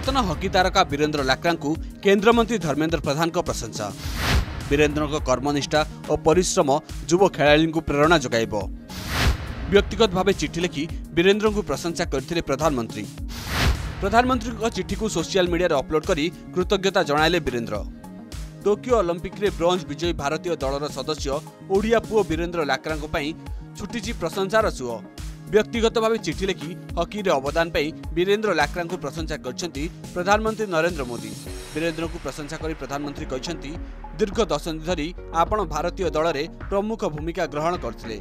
पूर्वतन हकी तारका बीरेन्द्र लाक्रा को केन्द्रमंत्री धर्मेन्द्र प्रधान को प्रशंसा। बीरेन्द्र को कर्मनिष्ठा और परिश्रम युव खेलाड़ी को प्रेरणा जगाइब। व्यक्तिगत भाव चिठी लिखि बीरेन्द्र को प्रशंसा करथिले प्रधानमंत्री। प्रधानमंत्री को चिठी को सोशल मीडिया रे अपलोड करी कृतज्ञता जणाइले बीरेन्द्र। टोकियो ओलंपिक रे ब्रोंज विजयी भारतीय दलर सदस्य ओडिया पुओ बीरेन्द्र लाक्रा को पई छुटीची प्रशंसार सुओ। व्यक्तिगत भाव चिठी लिखि हकी रे अवदान पाई बीरेन्द्र लाक्रा को प्रशंसा करछंती प्रधानमंत्री नरेन्द्र मोदी। बीरेन्द्र को प्रशंसा करी प्रधानमंत्री कहछंती दीर्घ दशंधि धरी आपण भारतीय दल रे प्रमुख भूमिका ग्रहण करथिले।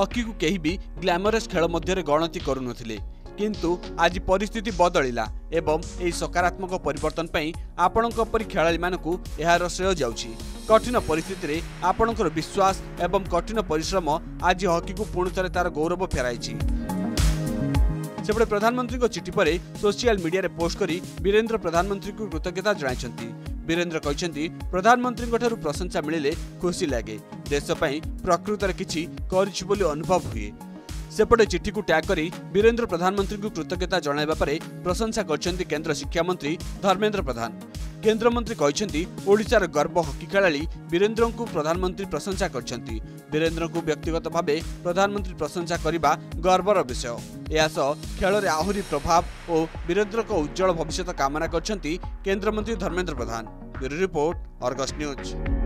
हकी को केही भी ग्लैमरस खेल मध्य रे गणति करूनथिले, किंतु आज परिस्थिति बदलिला एवं एही सकारात्मक परिवर्तन पाई आपणक परि खेलाड़ी मानकु एहार श्रेय जाउछि। कठिन परिस्थिति रे आपणकर विश्वास एवं कठिन परिश्रम आज हॉकी को पूर्ण तरह तार गौरव फेराई। सेपटे प्रधानमंत्री को चिठी पर सोशल मीडिया रे पोस्ट करी बीरेन्द्र प्रधानमंत्री को कृतज्ञता जणाइछंती। बीरेन्द्र कहछंती प्रधानमंत्री को ठारू प्रशंसा मिले खुशी लगे, देश पई प्रकृत रे किछि करछि बोली अनुभव हुए। सेपटे चिठी को टैग करी बीरेन्द्र प्रधानमंत्री को कृतज्ञता जणाइबा परे प्रशंसा करछंती केंद्र शिक्षा मंत्री धर्मेन्द्र प्रधान। केंद्र मंत्री कहछंती ओडिशार गर्व हॉकी खेलाड़ी बीरेन्द्र को प्रधानमंत्री प्रशंसा करछंती। बीरेन्द्र को व्यक्तिगत भाव प्रधानमंत्री प्रशंसा करबा गर्वर विषय। यह खेल रे आहुरी प्रभाव और बीरेन्द्र को उज्जवल भविष्य कामना करछंती केंद्र मंत्री Dharmendra Pradhan. Bureau report, Argus news.